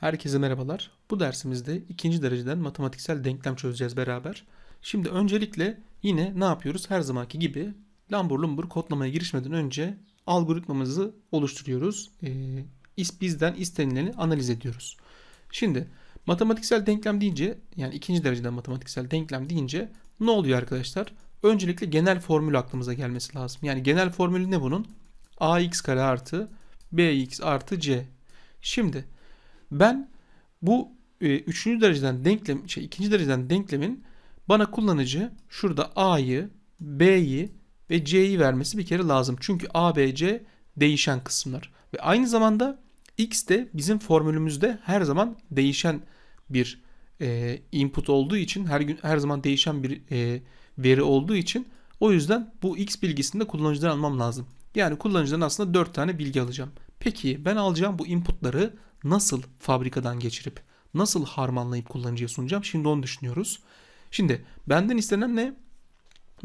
Herkese merhabalar. Bu dersimizde ikinci dereceden matematiksel denklem çözeceğiz beraber. Şimdi öncelikle yine ne yapıyoruz? Her zamanki gibi lambur lumbur kodlamaya girişmeden önce algoritmamızı oluşturuyoruz. Bizden istenileni analiz ediyoruz. Şimdi matematiksel denklem deyince, yani ikinci dereceden matematiksel denklem deyince ne oluyor arkadaşlar? Öncelikle genel formül aklımıza gelmesi lazım. Yani genel formülü ne bunun? ax kare artı bx artı c. Şimdi ben bu ikinci dereceden denklemin bana kullanıcı şurada a'yı, b'yi ve c'yi vermesi bir kere lazım. Çünkü a, b, c değişen kısımlar. Ve aynı zamanda x de bizim formülümüzde her zaman değişen bir input olduğu için, her zaman değişen bir veri olduğu için, o yüzden bu x bilgisini de kullanıcıdan almam lazım. Yani kullanıcıdan aslında 4 tane bilgi alacağım. Peki ben alacağım bu inputları nasıl fabrikadan geçirip, nasıl harmanlayıp kullanıcıya sunacağım? Şimdi onu düşünüyoruz. Şimdi benden istenen ne?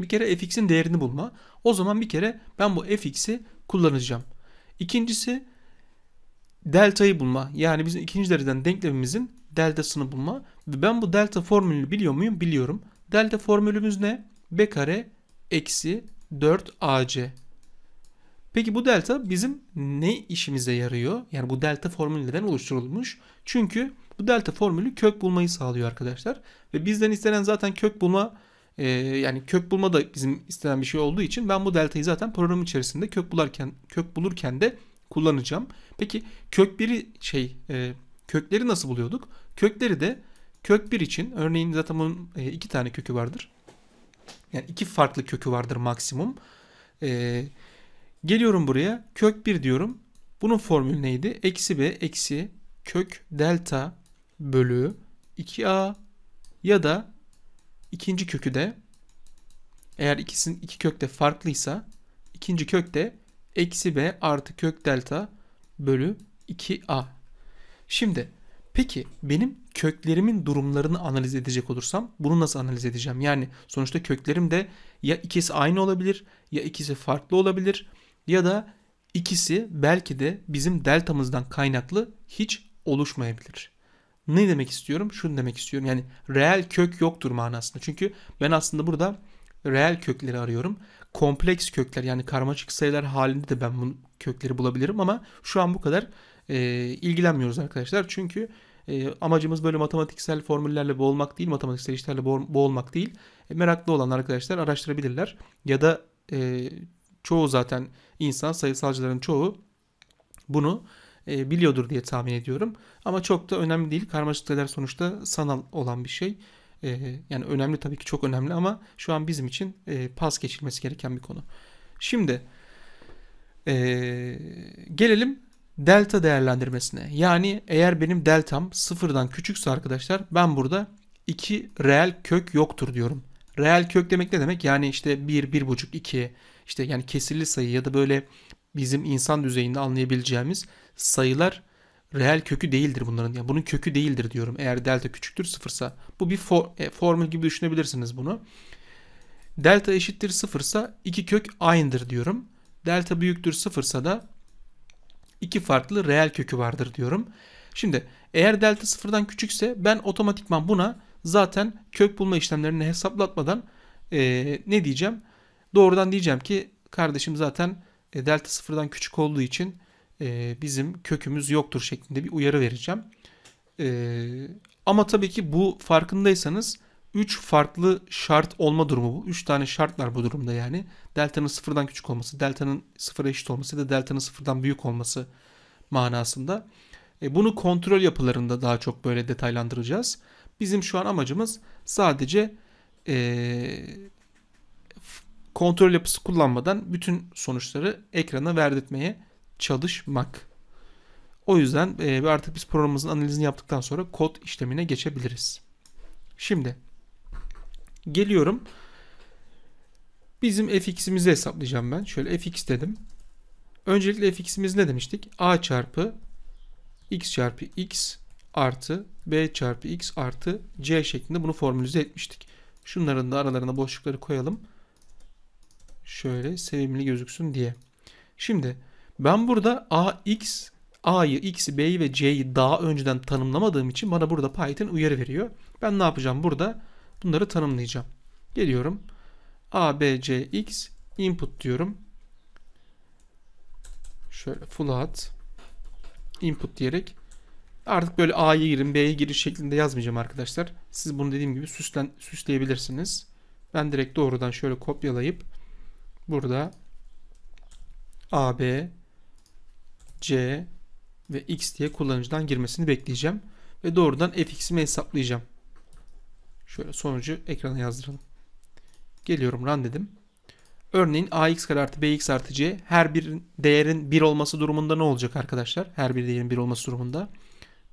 Bir kere fx'in değerini bulma. O zaman bir kere ben bu fx'i kullanacağım. İkincisi delta'yı bulma. Yani bizim ikinci dereceden denklemimizin deltasını bulma. Ve ben bu delta formülünü biliyor muyum? Biliyorum. Delta formülümüz ne? B kare eksi 4ac. Peki bu delta bizim ne işimize yarıyor? Yani bu delta formülü neden oluşturulmuş? Çünkü bu delta formülü kök bulmayı sağlıyor arkadaşlar. Ve bizden istenen zaten kök bulma, yani kök bulma da bizim istenen bir şey olduğu için ben bu deltayı zaten program içerisinde kök bulurken de kullanacağım. Peki kökleri nasıl buluyorduk? Kökleri de kök 1 için, örneğin zaten bunun 2 tane kökü vardır. Yani 2 farklı kökü vardır maksimum. Geliyorum buraya, kök 1 diyorum. Bunun formülü neydi? Eksi b eksi kök delta bölü 2a, ya da ikinci kökü de, eğer iki kök de farklıysa, ikinci kök de eksi b artı kök delta bölü 2a. Şimdi peki benim köklerimin durumlarını analiz edecek olursam bunu nasıl analiz edeceğim? Yani sonuçta köklerim de ya ikisi aynı olabilir, ya ikisi farklı olabilir, ya da ikisi belki de bizim deltamızdan kaynaklı hiç oluşmayabilir. Ne demek istiyorum? Şunu demek istiyorum. Yani reel kök yoktur manasında. Çünkü ben aslında burada reel kökleri arıyorum. Kompleks kökler, yani karmaşık sayılar halinde de ben bu kökleri bulabilirim ama şu an bu kadar ilgilenmiyoruz arkadaşlar. Çünkü amacımız böyle matematiksel formüllerle boğulmak değil, matematiksel işlerle boğulmak değil. Meraklı olan arkadaşlar araştırabilirler. Ya da çoğu zaten insan, sayısalcıların çoğu bunu biliyordur diye tahmin ediyorum. Ama çok da önemli değil. Karmaşık sayılar sonuçta sanal olan bir şey. Yani önemli, tabii ki çok önemli, ama şu an bizim için pas geçilmesi gereken bir konu. Şimdi gelelim delta değerlendirmesine. Yani eğer benim deltam sıfırdan küçükse arkadaşlar, ben burada 2 reel kök yoktur diyorum. Reel kök demek ne demek? Yani işte 1, 1,5, 2, işte yani kesirli sayı ya da böyle bizim insan düzeyinde anlayabileceğimiz sayılar reel kökü değildir bunların. Yani bunun kökü değildir diyorum eğer delta küçüktür sıfırsa. Bu bir formül gibi düşünebilirsiniz bunu. Delta eşittir sıfırsa iki kök aynıdır diyorum. Delta büyüktür sıfırsa da iki farklı reel kökü vardır diyorum. Şimdi eğer delta sıfırdan küçükse ben otomatikman buna zaten kök bulma işlemlerini hesaplatmadan ne diyeceğim? Doğrudan diyeceğim ki kardeşim zaten delta sıfırdan küçük olduğu için bizim kökümüz yoktur şeklinde bir uyarı vereceğim. Ama tabii ki bu, farkındaysanız 3 farklı şart olma durumu bu. 3 tane şart var bu durumda yani. Delta'nın sıfırdan küçük olması, delta'nın sıfıra eşit olması ya da delta'nın sıfırdan büyük olması manasında. Bunu kontrol yapılarında daha çok böyle detaylandıracağız. Bizim şu an amacımız sadece kontrol yapısı kullanmadan bütün sonuçları ekrana verdirtmeye çalışmak. O yüzden artık biz programımızın analizini yaptıktan sonra kod işlemine geçebiliriz. Şimdi geliyorum. Bizim fx'imizi hesaplayacağım ben. Şöyle fx dedim. Öncelikle fx'imiz ne demiştik? A çarpı x artı b çarpı x artı c şeklinde bunu formülize etmiştik. Şunların da aralarına boşlukları koyalım. Şöyle sevimli gözüksün diye. Şimdi ben burada ax A'yı, X'i, B'yi ve C'yi daha önceden tanımlamadığım için bana burada Python uyarı veriyor. Ben ne yapacağım burada? Bunları tanımlayacağım. Geliyorum. A, B, C, X input diyorum. Şöyle float input diyerek artık böyle A'ya girin, B'ye girin şeklinde yazmayacağım arkadaşlar. Siz bunu dediğim gibi süsleyebilirsiniz. Ben direkt doğrudan şöyle kopyalayıp burada A, B, C ve X diye kullanıcıdan girmesini bekleyeceğim. Ve doğrudan fx'imi hesaplayacağım. Şöyle sonucu ekrana yazdıralım. Geliyorum, run dedim. Örneğin ax kare artı bx artı c her bir değerin 1 olması durumunda ne olacak arkadaşlar? Her bir değerin 1 olması durumunda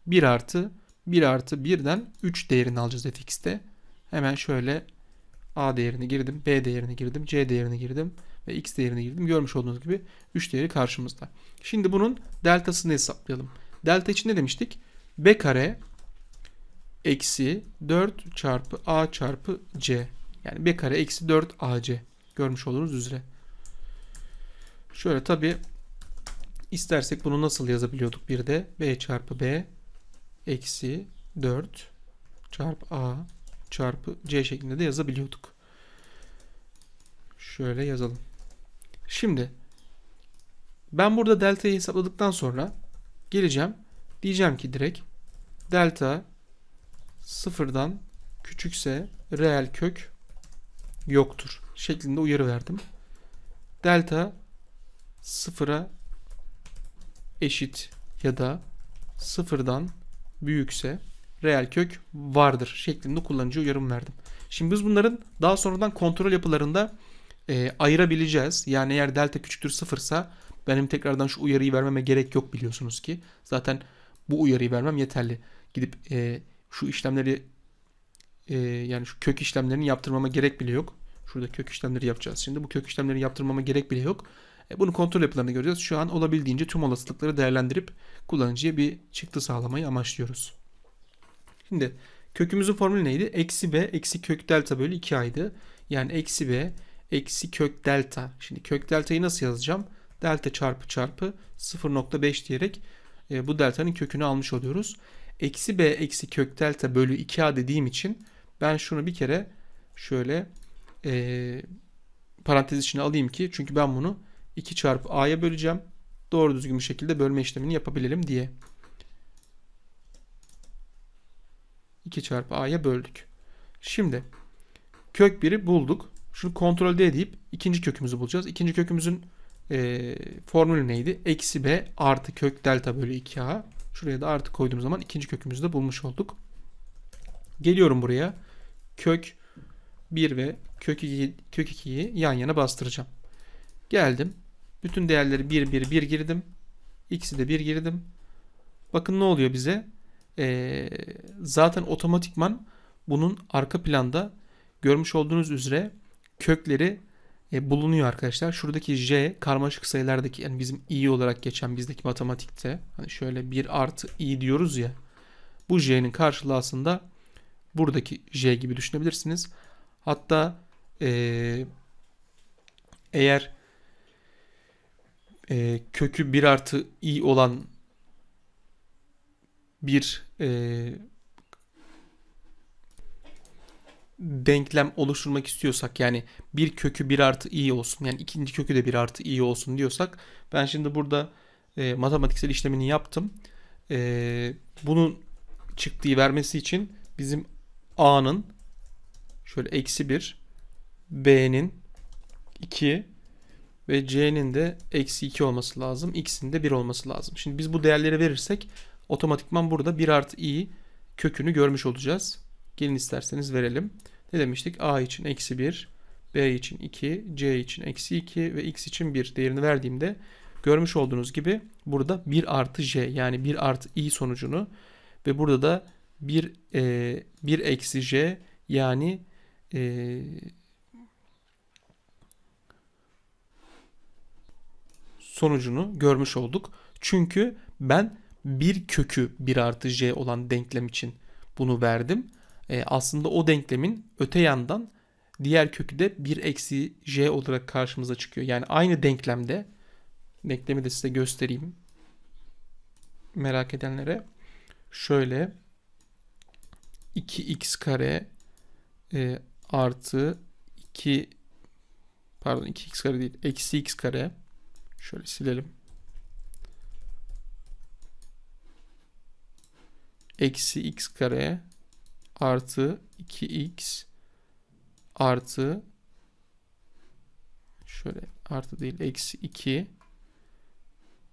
1 artı 1 artı 1'den 3 değerini alacağız fx'te. Hemen şöyle a değerini girdim, b değerini girdim, c değerini girdim ve x değerini girdim. Görmüş olduğunuz gibi 3 değeri karşımızda. Şimdi bunun deltasını hesaplayalım. Delta için ne demiştik? b kare eksi 4 çarpı a çarpı c. Yani b kare eksi 4 ac. Görmüş olduğunuz üzere. Şöyle tabi istersek bunu nasıl yazabiliyorduk bir de. B çarpı B eksi 4 çarpı A çarpı C şeklinde de yazabiliyorduk. Şöyle yazalım. Şimdi ben burada delta'yı hesapladıktan sonra geleceğim. Diyeceğim ki direkt delta sıfırdan küçükse reel kök yoktur şeklinde uyarı verdim. Delta sıfıra eşit ya da sıfırdan büyükse reel kök vardır şeklinde kullanıcı uyarım verdim. Şimdi biz bunların daha sonradan kontrol yapılarında ayırabileceğiz. Yani eğer delta küçüktür sıfırsa benim tekrardan şu uyarıyı vermeme gerek yok, biliyorsunuz ki. Zaten bu uyarıyı vermem yeterli. Gidip şu işlemleri yani şu kök işlemlerini yaptırmama gerek bile yok. Şurada kök işlemleri yapacağız. Şimdi bu kök işlemleri yaptırmama gerek bile yok. Bunu kontrol yapılarını göreceğiz. Şu an olabildiğince tüm olasılıkları değerlendirip kullanıcıya bir çıktı sağlamayı amaçlıyoruz. Şimdi kökümüzün formülü neydi? Eksi b eksi kök delta bölü 2a'ydı. Yani eksi b eksi kök delta. Şimdi kök delta'yı nasıl yazacağım? Delta çarpı çarpı 0.5 diyerek bu delta'nın kökünü almış oluyoruz. Eksi b eksi kök delta bölü 2a dediğim için ben şunu bir kere şöyle parantez içine alayım ki, çünkü ben bunu 2 çarpı a'ya böleceğim. Doğru düzgün bir şekilde bölme işlemini yapabilelim diye. 2 çarpı a'ya böldük. Şimdi kök 1'i bulduk. Şunu kontrol D deyip ikinci kökümüzü bulacağız. İkinci kökümüzün formülü neydi? Eksi b artı kök delta bölü 2a. Şuraya da artı koyduğum zaman ikinci kökümüzü de bulmuş olduk. Geliyorum buraya. Kök 1 ve kök 2'yi yan yana bastıracağım. Geldim. Bütün değerleri 1, 1, 1 girdim. X'i de 1 girdim. Bakın ne oluyor bize? Zaten otomatikman bunun arka planda görmüş olduğunuz üzere kökleri bulunuyor arkadaşlar. Şuradaki J karmaşık sayılardaki, yani bizim i olarak geçen bizdeki matematikte hani şöyle 1 artı i diyoruz ya, bu J'nin karşılığı aslında buradaki J gibi düşünebilirsiniz. Hatta eğer kökü 1 artı i olan bir denklem oluşturmak istiyorsak, yani bir kökü 1 artı i olsun, yani ikinci kökü de 1 artı i olsun diyorsak, ben şimdi burada matematiksel işlemini yaptım. Bunun çıktığı vermesi için bizim a'nın şöyle eksi 1, b'nin 2 ve c'nin de eksi 2 olması lazım. X'in de 1 olması lazım. Şimdi biz bu değerleri verirsek otomatikman burada 1 artı i kökünü görmüş olacağız. Gelin isterseniz verelim. Ne demiştik? A için eksi 1, B için 2, C için eksi 2 ve X için 1 değerini verdiğimde görmüş olduğunuz gibi burada 1 artı J, yani 1 artı i sonucunu ve burada da 1 eksi J, yani 1 sonucunu görmüş olduk. Çünkü ben bir kökü 1 artı j olan denklem için bunu verdim. Aslında o denklemin öte yandan diğer kökü de 1 eksi j olarak karşımıza çıkıyor. Yani aynı denklemi de size göstereyim. merak edenlere şöyle 2x kare artı 2 pardon 2x kare değil eksi x kare şöyle silelim. Eksi x kare artı 2x artı şöyle artı değil eksi 2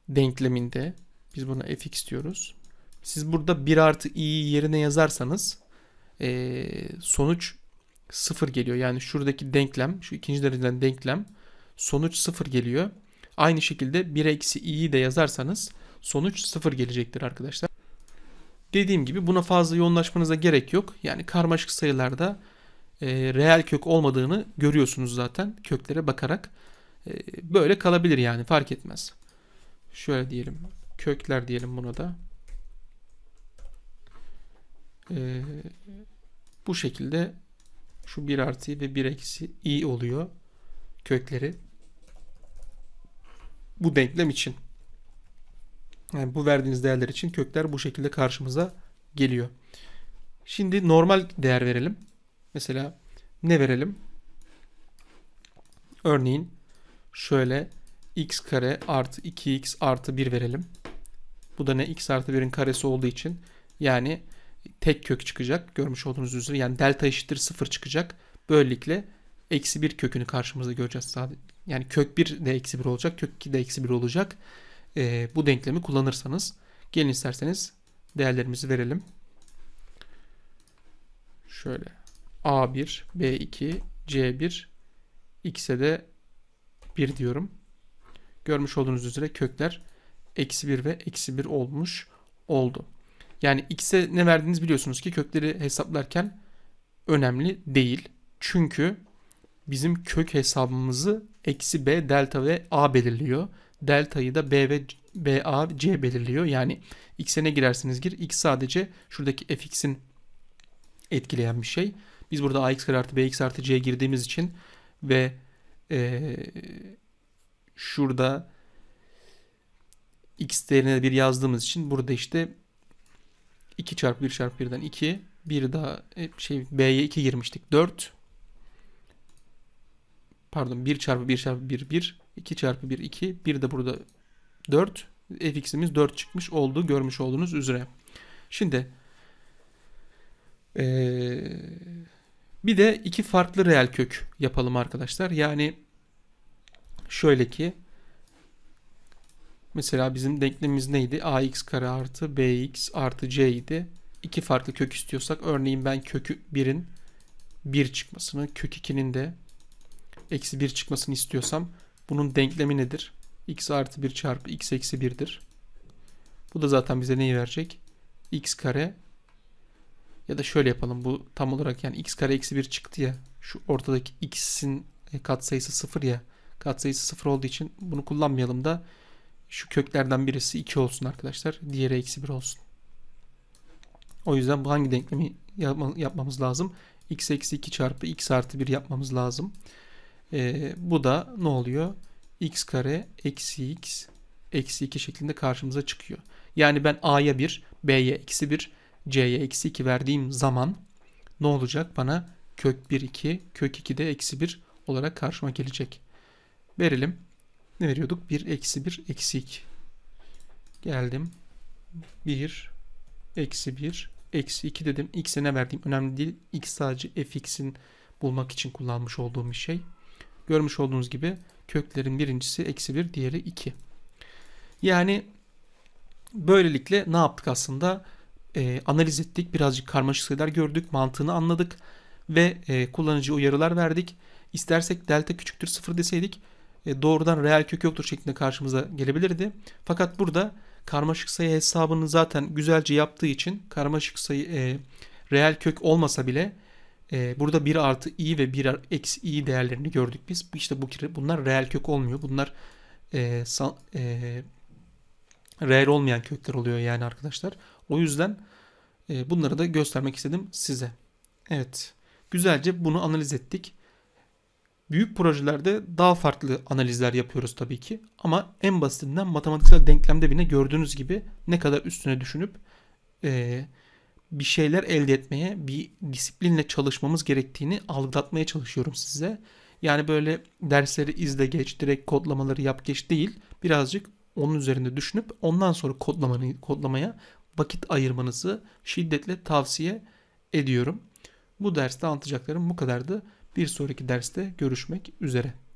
denkleminde biz buna fx diyoruz. Siz burada 1 artı i'yi yerine yazarsanız sonuç 0 geliyor. Yani şuradaki denklem, şu ikinci dereceden denklem sonuç 0 geliyor. Aynı şekilde 1 eksi i'yi de yazarsanız sonuç 0 gelecektir arkadaşlar. Dediğim gibi buna fazla yoğunlaşmanıza gerek yok. Yani karmaşık sayılarda reel kök olmadığını görüyorsunuz zaten köklere bakarak. Böyle kalabilir yani, fark etmez. Şöyle diyelim, kökler diyelim buna da. Bu şekilde şu 1 artı ve 1 eksi i oluyor kökleri bu denklem için. Yani bu verdiğiniz değerler için kökler bu şekilde karşımıza geliyor. Şimdi normal değer verelim. Mesela ne verelim? Örneğin şöyle x kare artı 2x artı 1 verelim. Bu da ne? X artı 1'in karesi olduğu için yani tek kök çıkacak. Görmüş olduğunuz üzere yani delta eşittir 0 çıkacak. Böylelikle eksi 1 kökünü karşımızda göreceğiz sadece. Yani kök 1 de eksi 1 olacak. Kök 2 de eksi 1 olacak. Bu denklemi kullanırsanız. Gelin isterseniz değerlerimizi verelim. Şöyle a1, b2, c1, x'e de 1 diyorum. Görmüş olduğunuz üzere kökler eksi 1 ve eksi 1 olmuş oldu. Yani x'e ne verdiğiniz biliyorsunuz ki kökleri hesaplarken önemli değil. Çünkü bizim kök hesabımızı eksi b, delta ve a belirliyor. Delta'yı da b ve b, a, c belirliyor. Yani x'e ne girerseniz gir, x sadece şuradaki fx'in etkileyen bir şey. Biz burada ax kare artı bx artı c'ye girdiğimiz için ve şurada x değerine 1 yazdığımız için burada işte 2 çarpı 1 çarpı 1'den 2, bir daha b'ye 2 girmiştik 4, pardon 1 çarpı 1 çarpı 1 1, 2 çarpı 1 2, bir de burada 4, fx'imiz 4 çıkmış oldu görmüş olduğunuz üzere. Şimdi bir de iki farklı reel kök yapalım arkadaşlar. Yani şöyle ki mesela bizim denklemimiz neydi? Ax kare artı bx artı c idi. İki farklı kök istiyorsak örneğin ben kökü 1'in 1 çıkmasını, kök 2'nin de eksi 1 çıkmasını istiyorsam bunun denklemi nedir? X artı 1 çarpı x eksi 1'dir. Bu da zaten bize neyi verecek? X kare. Ya da şöyle yapalım, bu tam olarak yani x kare eksi 1 çıktı ya, şu ortadaki x'in katsayısı 0 ya, katsayısı 0 olduğu için bunu kullanmayalım da şu köklerden birisi 2 olsun arkadaşlar, diğeri eksi 1 olsun. O yüzden bu hangi denklemi yapmamız lazım? X eksi 2 çarpı x artı 1 yapmamız lazım. Bu da ne oluyor? X kare eksi x eksi 2 şeklinde karşımıza çıkıyor. Yani ben a'ya 1, b'ye eksi 1, c'ye eksi 2 verdiğim zaman ne olacak? Bana kök 1 2, kök 2 de eksi 1 olarak karşıma gelecek. Verelim. Ne veriyorduk? 1 eksi 1 eksi 2. Geldim. 1 eksi 1 eksi 2 dedim. X'e ne verdiğim önemli değil. X sadece fx'in bulmak için kullanmış olduğum bir şey. Görmüş olduğunuz gibi köklerin birincisi eksi 1, diğeri 2. Yani böylelikle ne yaptık aslında? Analiz ettik, birazcık karmaşık sayılar gördük, mantığını anladık ve kullanıcıya uyarılar verdik. İstersek delta küçüktür 0 deseydik doğrudan reel kök yoktur şeklinde karşımıza gelebilirdi. Fakat burada karmaşık sayı hesabını zaten güzelce yaptığı için karmaşık sayı reel kök olmasa bile burada 1 artı i ve 1 eksi i değerlerini gördük biz. İşte bunlar reel kök olmuyor. Bunlar reel olmayan kökler oluyor yani arkadaşlar. O yüzden bunları da göstermek istedim size. Evet, güzelce bunu analiz ettik. Büyük projelerde daha farklı analizler yapıyoruz tabii ki. Ama en basitinden matematiksel denklemde bile gördüğünüz gibi ne kadar üstüne düşünüp bir şeyler elde etmeye, bir disiplinle çalışmamız gerektiğini algılatmaya çalışıyorum size. Yani böyle dersleri izle geç, direkt kodlamaları yap geç değil. Birazcık onun üzerinde düşünüp ondan sonra kodlamaya vakit ayırmanızı şiddetle tavsiye ediyorum. Bu derste anlatacaklarım bu kadardı. Bir sonraki derste görüşmek üzere.